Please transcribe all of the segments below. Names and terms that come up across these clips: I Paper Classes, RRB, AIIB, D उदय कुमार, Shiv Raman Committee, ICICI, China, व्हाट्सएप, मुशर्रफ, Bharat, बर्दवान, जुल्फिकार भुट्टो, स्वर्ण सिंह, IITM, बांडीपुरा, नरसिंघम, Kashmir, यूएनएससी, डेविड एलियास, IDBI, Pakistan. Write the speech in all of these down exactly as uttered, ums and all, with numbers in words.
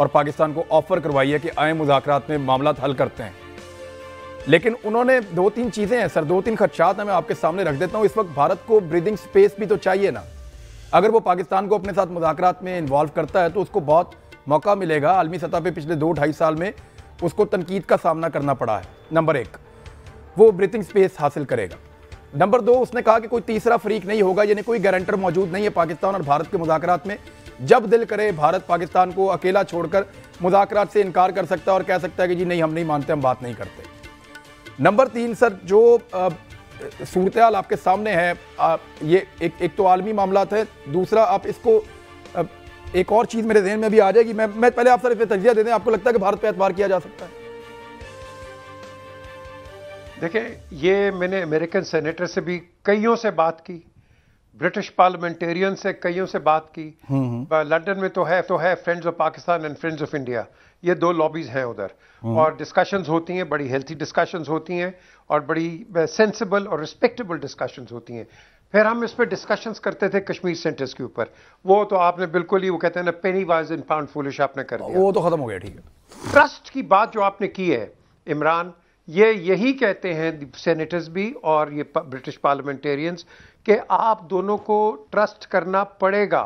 और पाकिस्तान को ऑफर करवाई है कि आए मुज़ाकरात में मामला हल करते हैं। लेकिन उन्होंने दो तीन चीज़ें हैं सर, दो तीन खदशात मैं आपके सामने रख देता हूँ। इस वक्त भारत को ब्रीदिंग स्पेस भी तो चाहिए ना। अगर वो पाकिस्तान को अपने साथ मुज़ाकरात में इन्वॉल्व करता है तो उसको बहुत मौका मिलेगा। आलमी सतह पर पिछले दो ढाई साल में उसको तनकीद का सामना करना पड़ा है। नंबर एक, वो ब्रीथिंग स्पेस हासिल करेगा। नंबर दो, उसने कहा कि कोई तीसरा फरीक नहीं होगा, यानी कोई गारंटर मौजूद नहीं है पाकिस्तान और भारत के मुज़ाकरात में। जब दिल करे भारत पाकिस्तान को अकेला छोड़कर मुज़ाकरात से इनकार कर सकता है और कह सकता है कि जी नहीं, हम नहीं मानते, हम बात नहीं करते। नंबर तीन सर, जो सूरत हाल आपके सामने है, आ, ये एक एक तो आलमी मामला है। दूसरा, आप इसको आ, एक और चीज़ मेरे जहन में भी आ जाएगी। मैं मैं पहले आप सर इस पर तजज़िया दे दें, आपको लगता है कि भारत पर एतबार किया जा सकता है? देखिए, ये मैंने अमेरिकन सेनेटर से भी कईयों से बात की, ब्रिटिश पार्लियामेंटेरियन से कईयों से बात की। लंदन में तो है तो है friends of Pakistan and friends of India, ये दो लॉबीज़ हैं उधर, और डिस्कशंस होती हैं, बड़ी हेल्थी डिस्कशंस होती हैं और बड़ी सेंसिबल और रिस्पेक्टेबल डिस्कशंस होती हैं। फिर हम इस पर डिस्कशंस करते थे कश्मीर सेंटर्स के ऊपर, वो तो आपने बिल्कुल ही, वो कहते हैं ना, penny wise in pound foolish, आपने कर दिया, वो तो खत्म हो गया। ठीक है, ट्रस्ट की बात जो आपने की है इमरान, ये यही कहते हैं सेनेटर्स भी और ये ब्रिटिश पार्लियामेंटेरियंस कि आप दोनों को ट्रस्ट करना पड़ेगा,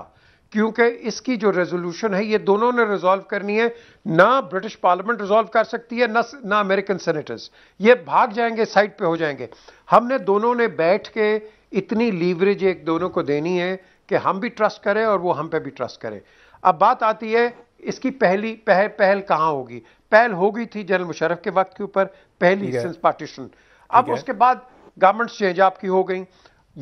क्योंकि इसकी जो रेजोल्यूशन है ये दोनों ने रिजॉल्व करनी है। ना ब्रिटिश पार्लियामेंट रिजॉल्व कर सकती है, ना ना अमेरिकन सेनेटर्स, ये भाग जाएंगे, साइड पे हो जाएंगे। हमने दोनों ने बैठ के इतनी लीवरेज एक दोनों को देनी है कि हम भी ट्रस्ट करें और वो हम पे भी ट्रस्ट करें। अब बात आती है इसकी पहली पह, पहल कहाँ होगी। पहल हो गई थी जनरल मुशर्रफ के वक्त के ऊपर, पहली सिंस पार्टीशन। अब उसके बाद गवर्नमेंट्स चेंज आपकी हो गई,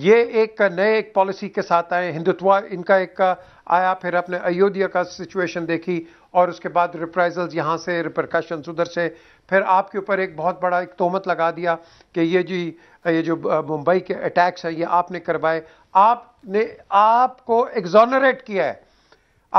ये एक नए एक पॉलिसी के साथ आए, हिंदुत्व इनका एक का आया, फिर आपने अयोध्या का सिचुएशन देखी और उसके बाद रिप्राइजल्स यहाँ से, रिपरकशंस उधर से, फिर आपके ऊपर एक बहुत बड़ा एक तोहमत लगा दिया कि ये जी ये जो मुंबई के अटैक्स हैं ये आपने करवाए। आपने आपको एग्जोनरेट किया है,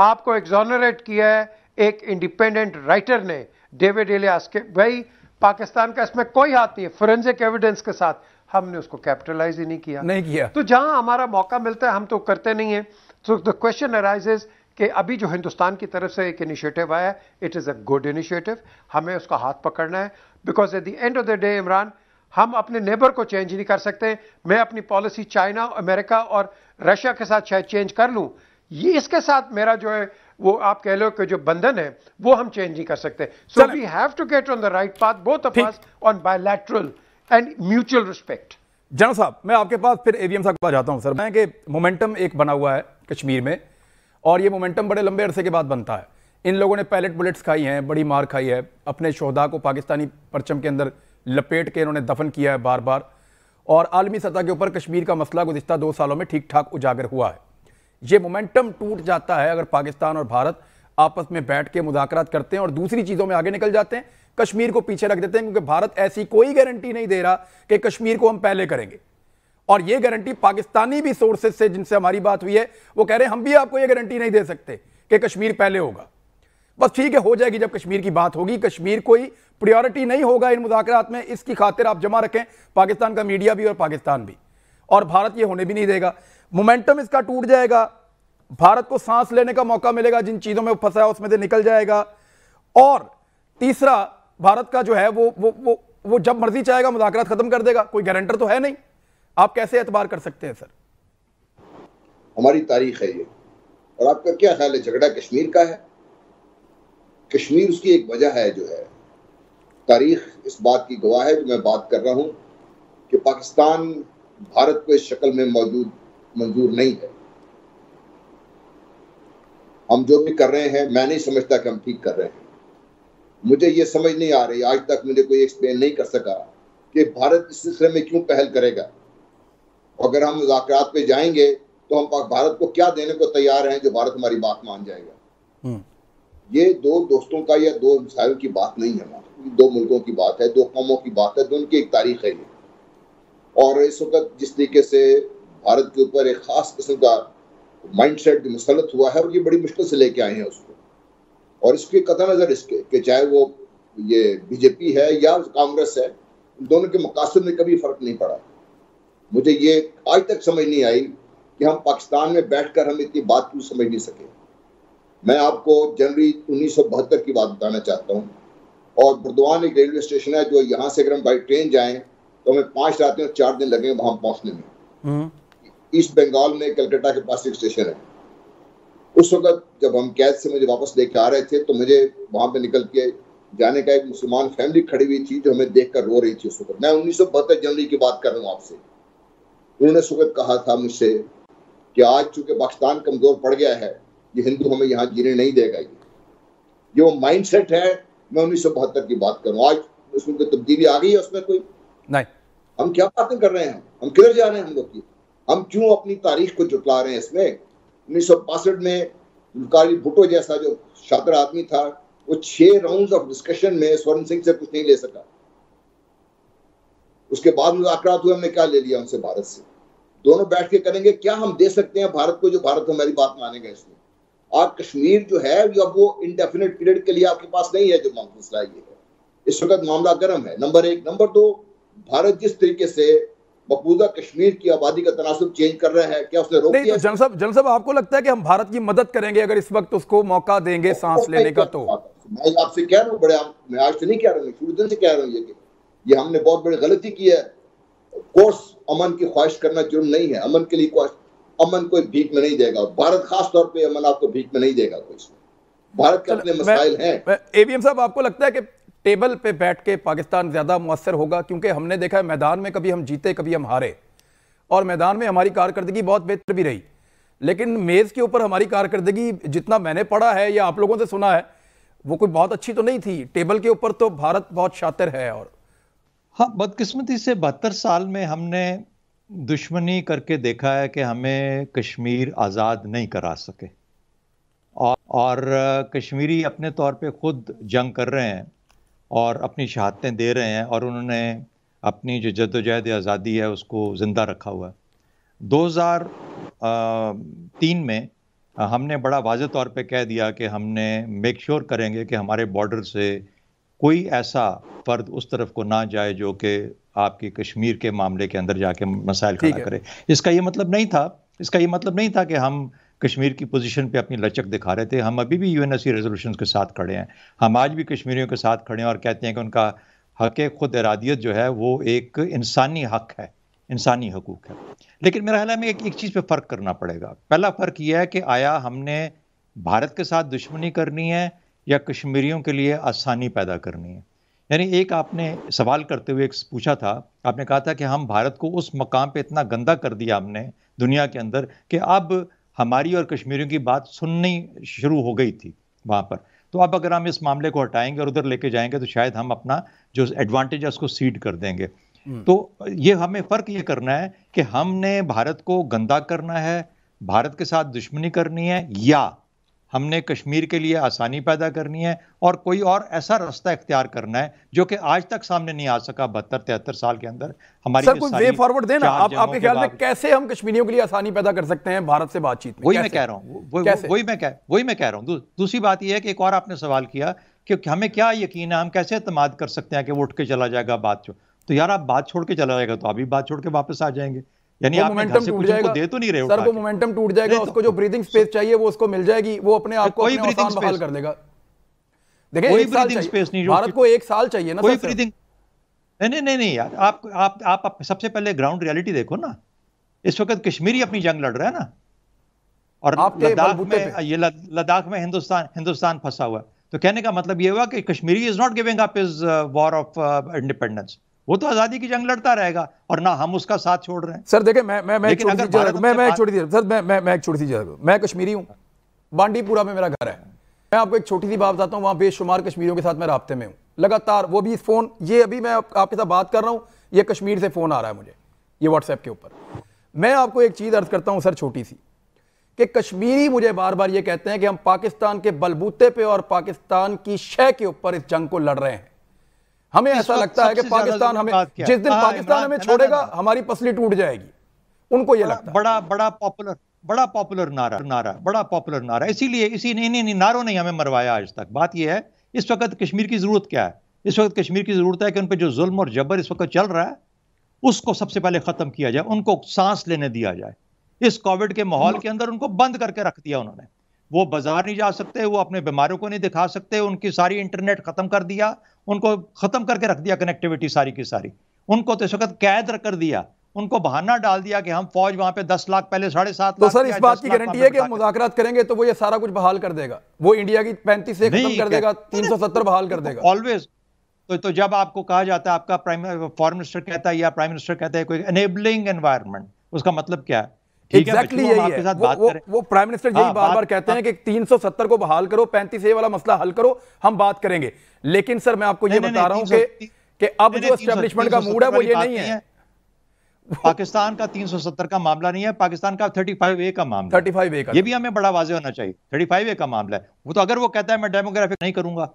आपको एग्जोनरेट किया है एक इंडिपेंडेंट राइटर ने, डेविड एलियास के। भाई पाकिस्तान का इसमें कोई हाथ नहीं है, फोरेंसिक एविडेंस के साथ हमने उसको कैपिटलाइज ही नहीं किया नहीं किया तो जहां हमारा मौका मिलता है हम तो करते नहीं है। सो द क्वेश्चन अराइजेस कि अभी जो हिंदुस्तान की तरफ से एक इनिशिएटिव आया, it is a good initiative, हमें उसका हाथ पकड़ना है, because at the end of the day Imran, हम अपने नेबर को चेंज नहीं कर सकते। मैं अपनी पॉलिसी चाइना, अमेरिका और रशिया के साथ शायद चेंज कर लूँ, ये इसके साथ मेरा जो है वो आप कह लो कि जो बंधन है वो हम चेंज नहीं कर सकते। So we have to get on the right path, both of us, on bilateral and mutual respect. General साहब, मैं आपके पास फिर एवीएम साहब के पास जाता हूं सर, मैं कि मोमेंटम एक बना हुआ है कश्मीर में और ये मोमेंटम बड़े लंबे अरसे के बाद बनता है। इन लोगों ने पैलेट बुलेट्स खाई हैं, बड़ी मार खाई है, अपने शोहदा को पाकिस्तानी परचम के अंदर लपेट के इन्होंने दफन किया है बार बार, और आलमी सतह के ऊपर कश्मीर का मसला गुज़िश्ता दो सालों में ठीक ठाक उजागर हुआ है। ये मोमेंटम टूट जाता है अगर पाकिस्तान और भारत आपस में बैठ के मुज़ाकरात करते हैं और दूसरी चीज़ों में आगे निकल जाते हैं, कश्मीर को पीछे रख देते हैं, क्योंकि भारत ऐसी कोई गारंटी नहीं दे रहा कि कश्मीर को हम पहले करेंगे। और ये गारंटी पाकिस्तानी भी सोर्सेज से जिनसे हमारी बात हुई है वो कह रहे हैं हम भी आपको ये गारंटी नहीं दे सकते कि कश्मीर पहले होगा। बस ठीक है, हो जाएगी जब कश्मीर की बात होगी, कश्मीर कोई प्रायोरिटी नहीं होगा इन मुज़ाकरात में, इसकी खातिर आप जमा रखें पाकिस्तान का मीडिया भी और पाकिस्तान भी, और भारत ये होने भी नहीं देगा। मोमेंटम इसका टूट जाएगा, भारत को सांस लेने का मौका मिलेगा, जिन चीज़ों में फंसा है उसमें से निकल जाएगा। और तीसरा, भारत का जो है वो वो वो वो जब मर्जी चाहेगा मुज़ाकरात खत्म कर देगा, कोई गारंटर तो है नहीं। आप कैसे एतबार कर सकते हैं सर? हमारी तारीख है ये। और आपका क्या ख्याल है, झगड़ा कश्मीर का है? कश्मीर उसकी एक वजह है जो है, तारीख इस बात की गवाह है जो मैं बात कर रहा हूँ कि पाकिस्तान भारत को इस शक्ल में मौजूद मंजूर नहीं है। हम जो भी कर रहे हैं, मैं नहीं समझता कि हम ठीक कर रहे हैं। मुझे ये समझ नहीं आ रही, आज तक मुझे कोई एक्सप्लेन नहीं कर सका कि भारत इस सिलसिले में क्यों पहल करेगा। अगर हम मुज़ाकरात पे जाएंगे तो हम भारत को क्या देने को तैयार हैं जो भारत हमारी बात मान जाएगा। ये दो दोस्तों का या दो मिसाइल की बात नहीं है, दो मुल्कों की बात है, दो कौमों की बात है, दोनों की एक तारीख है ये। और इस वक्त जिस तरीके से भारत के ऊपर एक खास किस्म का माइंडसेट मुसलत हुआ है, और ये बड़ी मुश्किल से लेके आए हैं उसको, और इसके कतः नज़र इसके कि चाहे वो ये बीजेपी है या कांग्रेस है, दोनों के मकासद में कभी फ़र्क नहीं पड़ा। मुझे ये आज तक समझ नहीं आई कि हम पाकिस्तान में बैठकर हम इतनी बात क्यों समझ नहीं सके। मैं आपको जनवरी उन्नीस सौ बहत्तर की बात बताना चाहता हूँ। और बर्दवान एक रेलवे स्टेशन है जो यहाँ से अगर हम बाई ट्रेन जाएं तो हमें पाँच रातें और चार दिन लगेंगे वहाँ पहुँचने में। ईस्ट बंगाल में कलकत्ता के पास एक स्टेशन है। उस वक्त जब हम कैद से मुझे वापस लेकर आ रहे थे तो मुझे वहाँ पे निकल के जाने का एक मुसलमान फैमिली खड़ी हुई थी जो हमें देखकर रो रही थी। उस वक्त मैं उन्नीस सौ बहत्तर जनवरी की बात कर रहा हूँ आपसे। उन्होंने उस वक्त कहा था मुझसे कि आज चूंकि पाकिस्तान कमजोर पड़ गया है, ये हिंदू हमें यहाँ जीने नहीं देगा। ये जो माइंड सेट है, मैं उन्नीस सौ बहत्तर की बात करूँ। आज उसमें कोई तब्दीली आ गई है? उसमें कोई नहीं। हम क्या बातें कर रहे हैं? हम किधर जा रहे हैं? हम लोग की हम क्यों अपनी तारीख को जुटला रहे हैं? इसमें उन्नीस सौ बासठ में जुल्फिकार भुट्टो जैसा जो शातिर आदमी था वो छह राउंड ऑफ डिस्कशन में स्वर्ण सिंह से कुछ नहीं ले सका। उसके बाद मुज़ाकरात हुए, हमने क्या ले लिया उनसे? भारत से दोनों बैठ के करेंगे क्या हम दे सकते हैं भारत को जो भारत हमारी बात मानेगा? इसमें आप कश्मीर जो है अब वो इंडेफिनेट पीरियड के लिए आपके पास नहीं है। जो मसला ये है, इस वक्त मामला गर्म है, नंबर एक। नंबर दो, भारत जिस तरीके से मकबूजा कश्मीर की आबादी का तनासब चेंज कर रहा है, क्या उसने रोक दिया? जनरल साहब, जनरल साहब, आपको लगता है कि हम भारत की मदद करेंगे अगर इस वक्त उसको मौका देंगे सांस लेने का? तो मैं आपसे कह रहा हूँ, बड़े मैं आज से नहीं कह रहा हूँ, शुरू दिन से कह रहा हूँ, ये हमने बहुत बड़ी गलती की है। कोर्स अमन की ख्वाहिश करना जुर्म नहीं है। अमन के लिए ख्वाहिश, अमन कोई भीख में नहीं देगा। भारत खास तौर पे अमन आपको भीख में नहीं देगा। कोई भारत के अपने मसाइल हैं। एबीएम साहब, आपको लगता है कि टेबल पे बैठ के पाकिस्तान ज्यादा मुअस्सर होगा? क्योंकि हमने देखा है मैदान में कभी हम जीते कभी हम हारे, और मैदान में हमारी कारकर्दगी बहुत बेहतर भी रही, लेकिन मेज़ के ऊपर हमारी कारकर्दगी जितना मैंने पढ़ा है या आप लोगों से सुना है वो कोई बहुत अच्छी तो नहीं थी। टेबल के ऊपर तो भारत बहुत शातिर है। और हाँ, बदकिस्मती से बहत्तर साल में हमने दुश्मनी करके देखा है कि हमें कश्मीर आज़ाद नहीं करा सके, और, और कश्मीरी अपने तौर पे खुद जंग कर रहे हैं और अपनी शहादतें दे रहे हैं, और उन्होंने अपनी जो जद्दोजहद आज़ादी है उसको ज़िंदा रखा हुआ है। दो हज़ार तीन में हमने बड़ा वाज़े तौर पे कह दिया कि हमने मेक श्योर करेंगे कि हमारे बॉर्डर से कोई ऐसा फ़र्द उस तरफ को ना जाए जो कि आपके कश्मीर के मामले के अंदर जाके मसाइल खड़ा करे। इसका ये मतलब नहीं था, इसका ये मतलब नहीं था कि हम कश्मीर की पोजीशन पे अपनी लचक दिखा रहे थे। हम अभी भी यूएनएससी रेजोल्यूशंस के साथ खड़े हैं, हम आज भी कश्मीरियों के साथ खड़े हैं और कहते हैं कि उनका हक़ खुद इरादियत जो है वो एक इंसानी हक़ है, इंसानी हकूक़ है। लेकिन मेरा ख्याल है हमें एक एक चीज़ पर फ़र्क करना पड़ेगा। पहला फ़र्क यह है कि आया हमने भारत के साथ दुश्मनी करनी है या कश्मीरियों के लिए आसानी पैदा करनी है। यानी एक आपने सवाल करते हुए एक पूछा था, आपने कहा था कि हम भारत को उस मकाम पे इतना गंदा कर दिया हमने दुनिया के अंदर कि अब हमारी और कश्मीरियों की बात सुननी शुरू हो गई थी वहाँ पर। तो अब अगर हम इस मामले को हटाएंगे और उधर लेके जाएंगे तो शायद हम अपना जो एडवांटेज है उसको सीड कर देंगे। तो ये हमें फ़र्क ये करना है कि हमने भारत को गंदा करना है, भारत के साथ दुश्मनी करनी है, या हमने कश्मीर के लिए आसानी पैदा करनी है और कोई और ऐसा रास्ता इख्तियार करना है जो कि आज तक सामने नहीं आ सका बहत्तर तिहत्तर साल के अंदर। हमारी सर कोई वे फॉरवर्ड देना आप, आपके ख्याल में कैसे हम कश्मीरियों के लिए आसानी पैदा कर सकते हैं भारत से बातचीत में? वही मैं कह रहा हूँ, वही मैं कह वही मैं कह रहा हूँ। दूसरी बात यह है कि एक और आपने सवाल किया कि हमें क्या यकीन है, हम कैसे एतमाद कर सकते हैं कि वो उठ के चला जाएगा बात छोड़? तो यार, आप बात छोड़ के चला जाएगा तो आप भी बात छोड़ के वापस आ जाएंगे। यानी आप मोमेंटम टूट जाएगा, दे तो नहीं रहे सर को, मोमेंटम टूट जाएगा, उसको जो ब्रीदिंग स्पेस चाहिए वो उसको मिल जाएगी, वो अपने आप को अपने आसान बहाल कर देगा। देखिए, कोई ब्रीदिंग स्पेस नहीं, भारत को एक साल चाहिए ना कोई ब्रीदिंग। नहीं नहीं नहीं यार, आप आप आप सबसे पहले ग्राउंड रियलिटी देखो ना। इस वक्त कश्मीरी अपनी जंग लड़ रहा है ना, और लद्दाख में ये लद्दाख में हिंदुस्तान हिंदुस्तान फंसा हुआ है। तो कहने का मतलब ये हुआ कि Kashmiri is not giving up his war of independence, वो तो आजादी की जंग लड़ता रहेगा और ना हम उसका साथ छोड़ रहे हैं। सर देखिए, मैं मैं मैं मैं मैं एक छोटी सी सर मैं मैं मैं एक छोटी सी जगह मैं कश्मीरी हूँ, बांडीपुरा में मेरा घर है। मैं आपको एक छोटी सी बात बताता हूँ, वहाँ बेशुमार कश्मीरियों के साथ मैं राब्ते में हूँ लगातार। वो भी फ़ोन, ये अभी मैं आपके साथ बात कर रहा हूँ, ये कश्मीर से फ़ोन आ रहा है मुझे, ये व्हाट्सएप के ऊपर। मैं आपको एक चीज़ अर्ज करता हूँ सर, छोटी सी, कि कश्मीरी मुझे बार बार ये कहते हैं कि हम पाकिस्तान के बलबूते पे और पाकिस्तान की शह के ऊपर इस जंग को लड़ रहे हैं। हमें ऐसा लगता है कि पाकिस्तान हमें, जिस दिन पाकिस्तान हमें छोड़ेगा हमारी पसली टूट जाएगी, उनको ये लगता है। बड़ा बड़ा पॉपुलर बड़ा पॉपुलर नारा नारा बड़ा पॉपुलर नारा इसीलिए इसी नहीं नहीं नारों ने हमें मरवाया आज तक। बात ये है, इस वक्त कश्मीर की जरूरत क्या है? इस वक्त कश्मीर की जरूरत है कि उन पर जो जुल्म और जबर इस वक्त चल रहा है उसको सबसे पहले खत्म किया जाए, उनको सांस लेने दिया जाए। इस कोविड के माहौल के अंदर उनको बंद करके रख दिया उन्होंने। वो बाजार नहीं जा सकते, वो अपने बीमारों को नहीं दिखा सकते, उनकी सारी इंटरनेट खत्म कर दिया, उनको ख़त्म करके रख दिया कनेक्टिविटी सारी की सारी, उनको तो इस वक्त कैद कर दिया, उनको बहाना डाल दिया कि हम फौज वहां पे दस लाख पहले साढ़े सात लाख। तो सर इस बात की गारंटी है कि हम मुज़ाकरात करेंगे तो वो ये सारा कुछ बहाल कर देगा, वो इंडिया की पैंतीस से खत्म कर देगा, तीन सौ सत्तर बहाल कर देगा ऑलवेज। तो, तो जब आपको कहा जाता है, आपका प्राइम फॉरेन मिनिस्टर कहता है या प्राइम मिनिस्टर कहता है कोई एनेबलिंग एनवायरनमेंट, उसका मतलब क्या है? Exactly यही है। साथ वो, बात वो, वो प्राइम मिनिस्टर यही बार बार, बार कहते हैं कि तीन सौ सत्तर को बहाल करो, पैंतीस ए वाला मसला हल करो, हम बात करेंगे। लेकिन सर मैं आपको ये बता रहा हूं कि अब जो एस्टेब्लिशमेंट का मूड है वो ये नहीं है। पाकिस्तान का तीन सौ सत्तर का मामला नहीं है, पाकिस्तान का पैंतीस ए का मामला, पैंतीस ए का, ये भी हमें बड़ा वाजे होना चाहिए, पैंतीस ए का मामला है। वो तो अगर वो कहता है मैं डेमोग्राफिक नहीं करूंगा,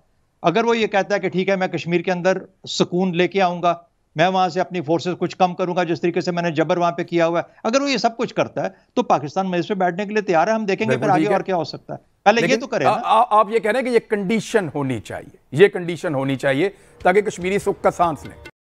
अगर वो ये कहता है कि ठीक है मैं कश्मीर के अंदर सुकून लेके आऊंगा, मैं वहां से अपनी फोर्सेस कुछ कम करूंगा जिस तरीके से मैंने जबर वहां पे किया हुआ है, अगर वो ये सब कुछ करता है तो पाकिस्तान में इस पे बैठने के लिए तैयार है। हम देखेंगे फिर आगे और क्या हो सकता है, पहले ये तो करें। आप ये कह रहे हैं कि ये कंडीशन होनी चाहिए, ये कंडीशन होनी चाहिए ताकि कश्मीरी सुख का सांस लें।